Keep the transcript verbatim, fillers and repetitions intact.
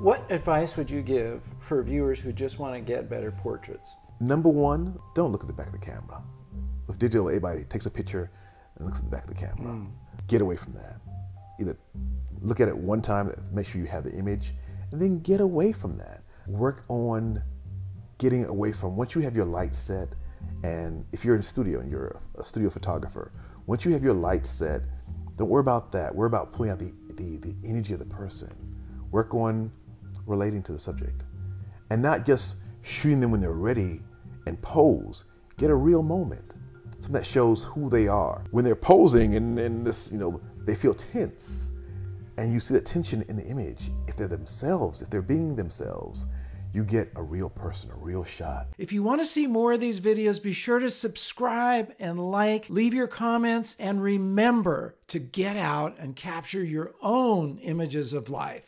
What advice would you give for viewers who just want to get better portraits? Number one, don't look at the back of the camera. With digital, everybody takes a picture and looks at the back of the camera. Mm. Get away from that. Either look at it one time, make sure you have the image, and then get away from that. Work on getting away from, once you have your light set, and if you're in a studio and you're a studio photographer, once you have your light set, don't worry about that. Worry about pulling out the, the, the energy of the person. Work on relating to the subject. And not just shooting them when they're ready and pose. Get a real moment. Something that shows who they are. When they're posing and, and this, you know, they feel tense. And you see that tension in the image. If they're themselves, if they're being themselves, you get a real person, a real shot. If you want to see more of these videos, be sure to subscribe and like, leave your comments, and remember to get out and capture your own images of life.